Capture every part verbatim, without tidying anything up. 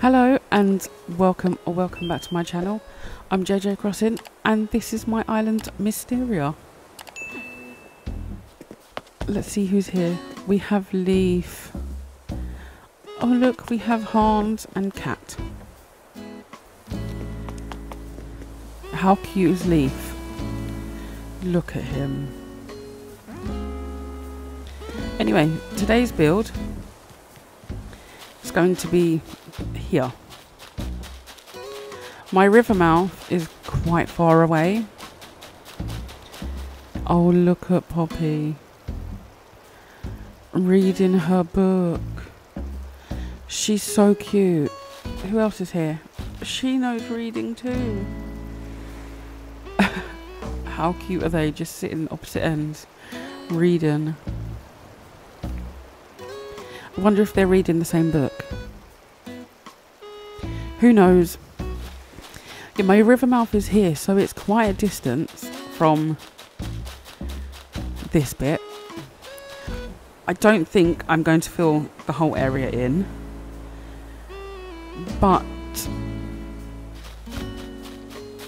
Hello and welcome or welcome back to my channel. I'm J J Crossing and this is my Island Mysteria. Let's see who's here. We have Leaf. Oh look, we have Hans and Cat. How cute is Leaf? Look at him. Anyway, today's build is going to be here. My river mouth is quite far away. Oh, look at Poppy. Reading her book. She's so cute. Who else is here? She knows reading too. How cute are they, just sitting opposite ends, reading. I wonder if they're reading the same book. Who knows? Yeah, my river mouth is here, so it's quite a distance from this bit. I don't think I'm going to fill the whole area in, but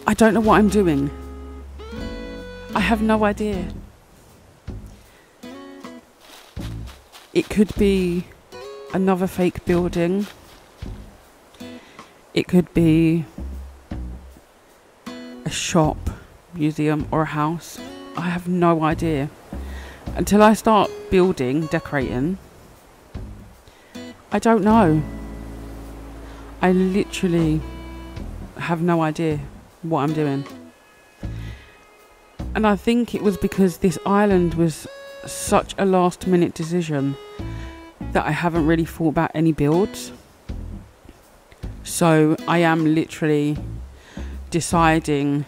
I don't know what I'm doing. I have no idea. It could be another fake building. It could be a shop, museum or a house. I have no idea. Until I start building, decorating, I don't know. I literally have no idea what I'm doing. And I think it was because this island was such a last minute decision that I haven't really thought about any builds. So I am literally deciding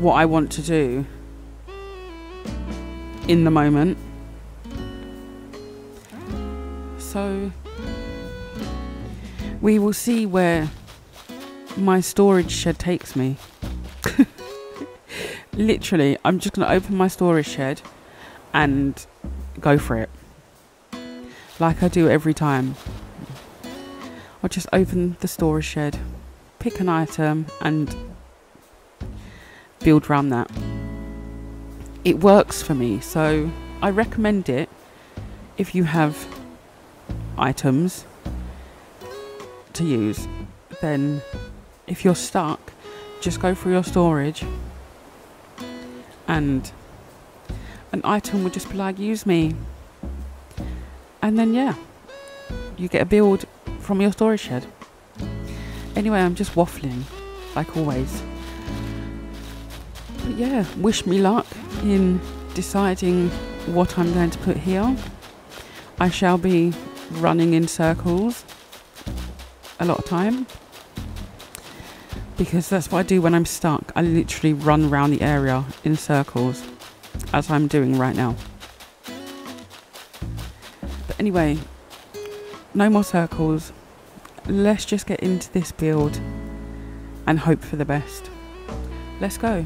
what I want to do in the moment. So we will see where my storage shed takes me. Literally, I'm just going to open my storage shed and go for it. Like I do every time. I'll just open the storage shed, pick an item and build around that. It works for me, so I recommend it if you have items to use. Then if you're stuck, just go through your storage and an item will just be like, use me. And then yeah, you get a build from your storage shed. Anyway, I'm just waffling like always. But yeah, wish me luck in deciding what I'm going to put here. I shall be running in circles a lot of time because that's what I do when I'm stuck. I literally run around the area in circles as I'm doing right now. But anyway, no more circles. Let's just get into this build and hope for the best. Let's go.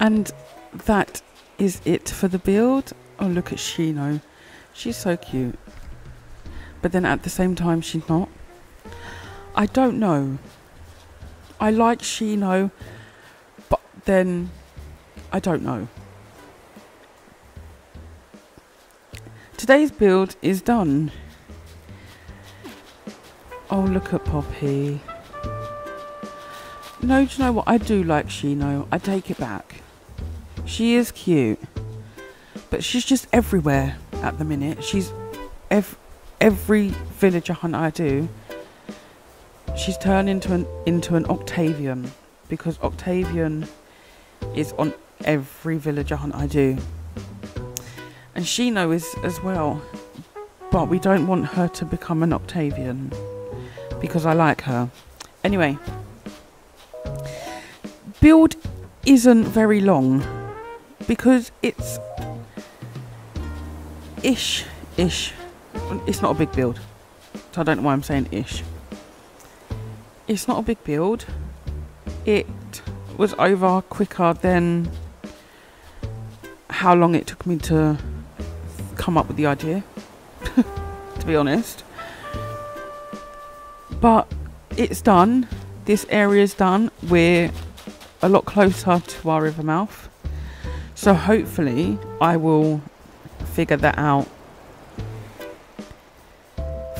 And that is it for the build. Oh, look at Shino. She's so cute. But then at the same time, she's not. I don't know. I like Shino, but then I don't know. Today's build is done. Oh, look at Poppy. No, do you know what? I do like Shino. I take it back. She is cute. But she's just everywhere at the minute. She's ev every villager hunt I do. She's turned into an into an Octavian, because Octavian is on every villager hunt I do, and Shino is as well. But we don't want her to become an Octavian because I like her. Anyway, build isn't very long because it's ish ish. It's not a big build, so I don't know why I'm saying ish. It's not a big build. It was over quicker than how long it took me to come up with the idea, to be honest. But it's done. This area's done. We're a lot closer to our river mouth. So hopefully I will figure that out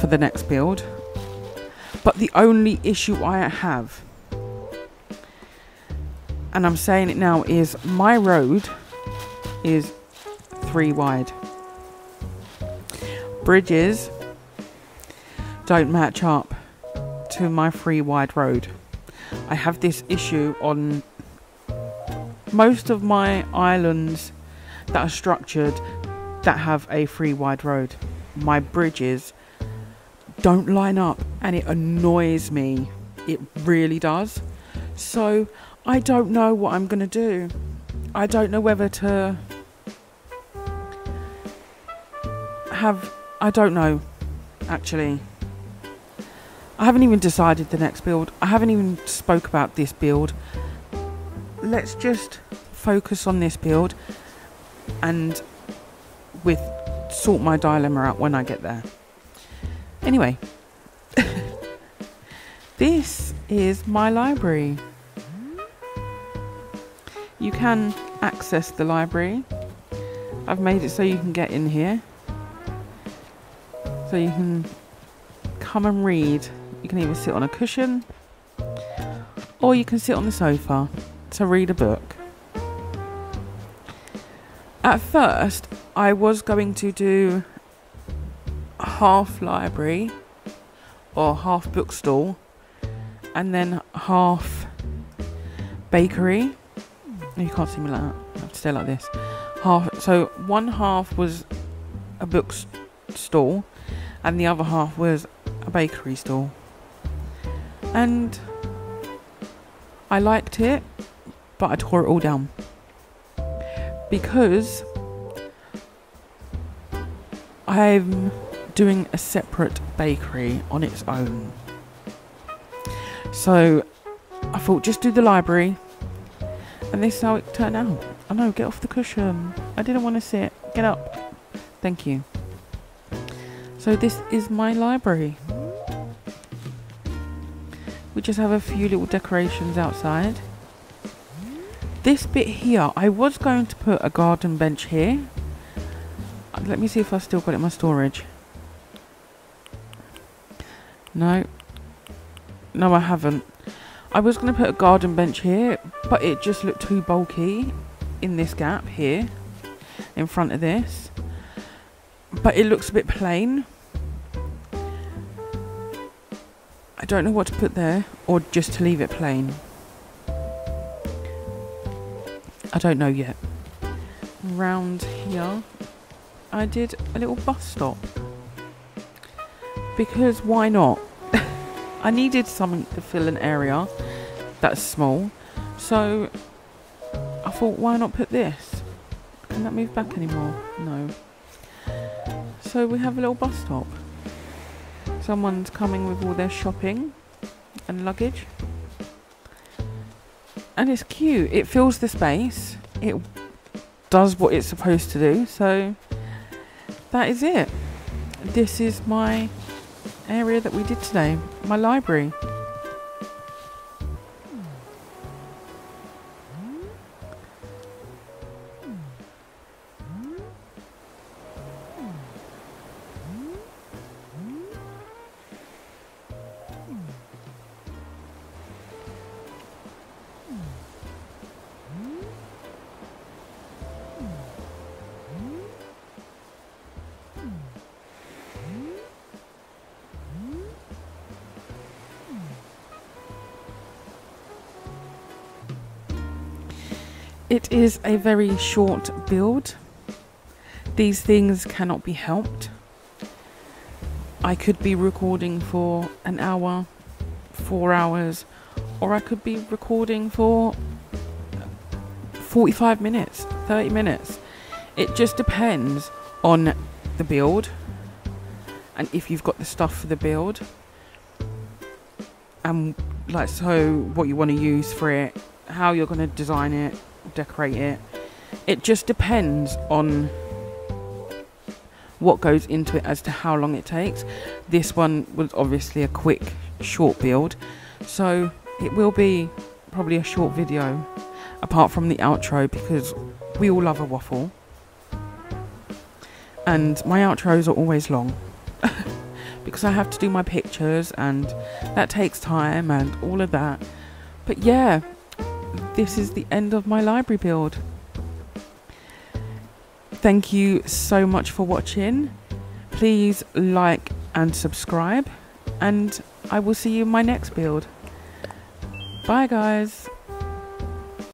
for the next build. But the only issue I have, and I'm saying it now, is my road is three wide. Bridges don't match up to my three wide road. I have this issue on most of my islands that are structured that have a three wide road. My bridges don't line up, and it annoys me. It really does. So I don't know what I'm gonna do. I don't know whether to have, I don't know actually. I haven't even decided the next build. I haven't even spoke about this build. Let's just focus on this build and with sort my dilemma out when I get there. Anyway, this is my library. You can access the library. I've made it so you can get in here. So you can come and read. You can either sit on a cushion or you can sit on the sofa to read a book. At first, I was going to do half library or half bookstall and then half bakery. You can't see me like that. I have to stay like this. Half, so one half was a bookstall and the other half was a bakery stall, and I liked it, but I tore it all down because I'm doing a separate bakery on its own. So I thought, just do the library, and this is how it turned out. Oh no, get off the cushion. I didn't want to sit. Get up. Thank you. So this is my library. We just have a few little decorations outside. This bit here, I was going to put a garden bench here. Let me see if I still got it in my storage. No, no I haven't. I was going to put a garden bench here, but it just looked too bulky in this gap here, in front of this. But it looks a bit plain. I don't know what to put there, or just to leave it plain. I don't know yet. Round here, I did a little bus stop. Because why not? I needed something to fill an area that's small, so I thought, why not put this? Can that move back anymore? No. So we have a little bus stop. Someone's coming with all their shopping and luggage, and it's cute. It fills the space. it does what it's supposed to do. So that is it. This is my area that we did today, my library. It is a very short build. These things cannot be helped. I could be recording for an hour, four hours, or I could be recording for forty-five minutes, thirty minutes. It just depends on the build and if you've got the stuff for the build and like so what you want to use for it, how you're going to design it, decorate it. It just depends on what goes into it as to how long it takes. This one was obviously a quick short build, so it will be probably a short video apart from the outro, because we all love a waffle and my outros are always long because I have to do my pictures and that takes time and all of that. But yeah, this is the end of my library build. Thank you so much for watching. Please like and subscribe, and I will see you in my next build. Bye guys.